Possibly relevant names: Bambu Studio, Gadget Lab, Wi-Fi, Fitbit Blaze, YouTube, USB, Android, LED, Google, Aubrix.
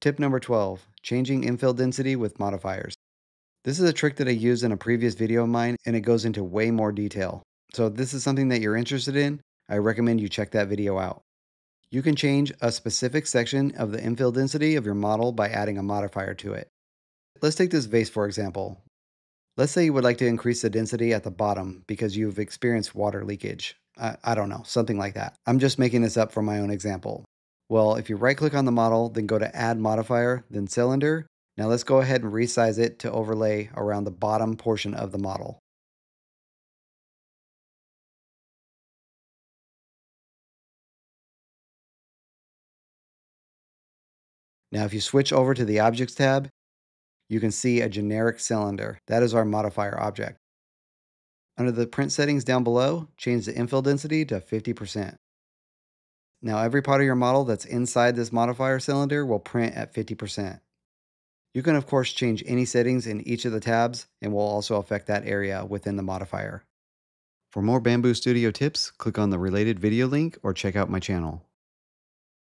Tip number 12, changing infill density with modifiers. This is a trick that I used in a previous video of mine, and it goes into way more detail. So if this is something that you're interested in, I recommend you check that video out. You can change a specific section of the infill density of your model by adding a modifier to it. Let's take this vase for example. Let's say you would like to increase the density at the bottom because you've experienced water leakage. I don't know, something like that. I'm just making this up for my own example. Well, if you right click on the model, then go to add modifier, then cylinder. Now let's go ahead and resize it to overlay around the bottom portion of the model. Now if you switch over to the Objects tab, you can see a generic cylinder. That is our modifier object. Under the print settings down below, change the infill density to 50%. Now every part of your model that's inside this modifier cylinder will print at 50%. You can of course change any settings in each of the tabs and will also affect that area within the modifier. For more Bambu Studio tips, click on the related video link or check out my channel.